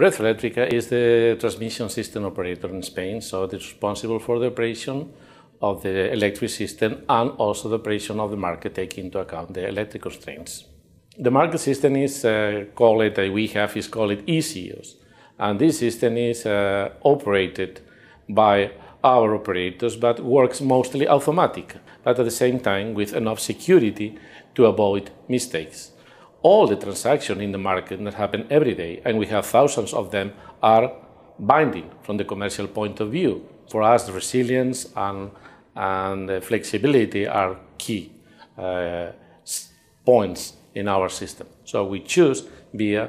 Red Electrica is the transmission system operator in Spain, so it is responsible for the operation of the electric system and also the operation of the market, taking into account the electric constraints. The market system is called e-sios, and this system is operated by our operators, but works mostly automatic, but at the same time with enough security to avoid mistakes. All the transactions in the market that happen every day, and we have thousands of them, are binding from the commercial point of view. For us, the resilience and flexibility are key points in our system. So we choose BEA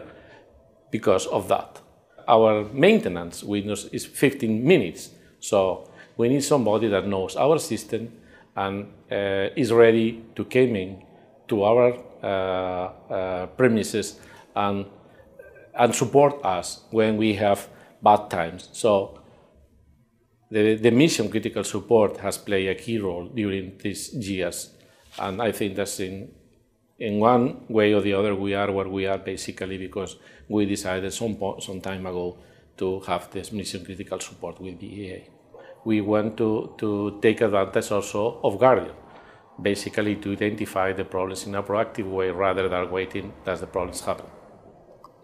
because of that. Our maintenance window is 15 minutes. So we need somebody that knows our system and is ready to come in to our premises and support us when we have bad times. So the mission critical support has played a key role during these years, and I think that's in one way or the other we are where we are basically because we decided some time ago to have this mission critical support with BEA. We want to take advantage also of Guardian, basically to identify the problems in a proactive way rather than waiting that the problems happen.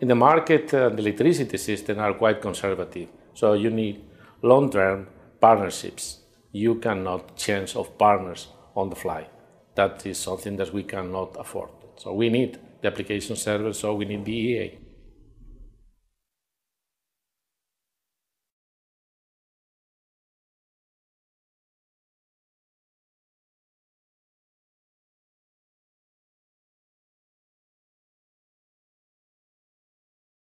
In the market, the electricity system are quite conservative, so you need long-term partnerships. You cannot change of partners on the fly. That is something that we cannot afford. So we need the application server, so we need BEA.